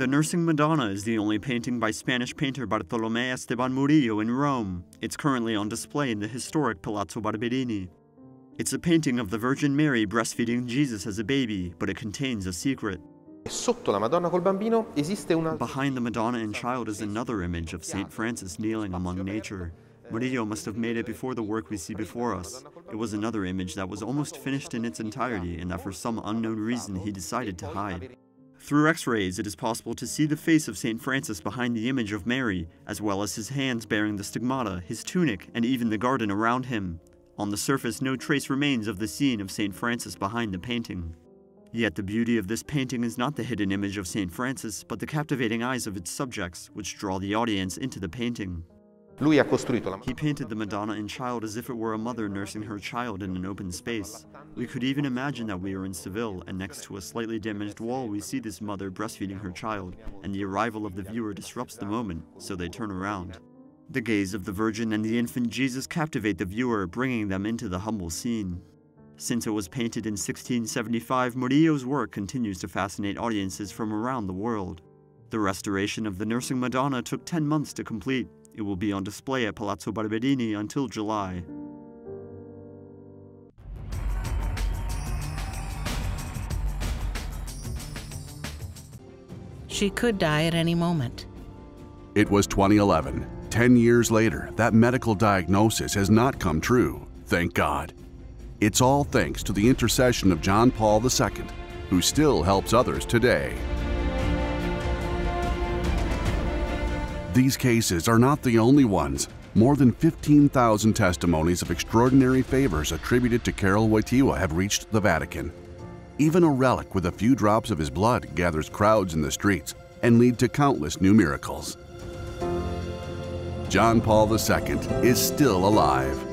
The Nursing Madonna is the only painting by Spanish painter Bartolomé Esteban Murillo in Rome. It's currently on display in the historic Palazzo Barberini. It's a painting of the Virgin Mary breastfeeding Jesus as a baby, but it contains a secret. Behind the Madonna and child is another image of Saint Francis kneeling among nature. Murillo must have made it before the work we see before us. It was another image that was almost finished in its entirety and that for some unknown reason he decided to hide. Through X-rays, it is possible to see the face of Saint Francis behind the image of Mary, as well as his hands bearing the stigmata, his tunic, and even the garden around him. On the surface, no trace remains of the scene of Saint Francis behind the painting. Yet the beauty of this painting is not the hidden image of Saint Francis, but the captivating eyes of its subjects, which draw the audience into the painting. He painted the Madonna and child as if it were a mother nursing her child in an open space. We could even imagine that we are in Seville, and next to a slightly damaged wall we see this mother breastfeeding her child, and the arrival of the viewer disrupts the moment, so they turn around. The gaze of the Virgin and the infant Jesus captivate the viewer, bringing them into the humble scene. Since it was painted in 1675, Murillo's work continues to fascinate audiences from around the world. The restoration of the Nursing Madonna took 10 months to complete. It will be on display at Palazzo Barberini until July. She could die at any moment. It was 2011. 10 years later, that medical diagnosis has not come true, thank God. It's all thanks to the intercession of John Paul II, who still helps others today. These cases are not the only ones. More than 15,000 testimonies of extraordinary favors attributed to Karol Wojtyła have reached the Vatican. Even a relic with a few drops of his blood gathers crowds in the streets and lead to countless new miracles. John Paul II is still alive.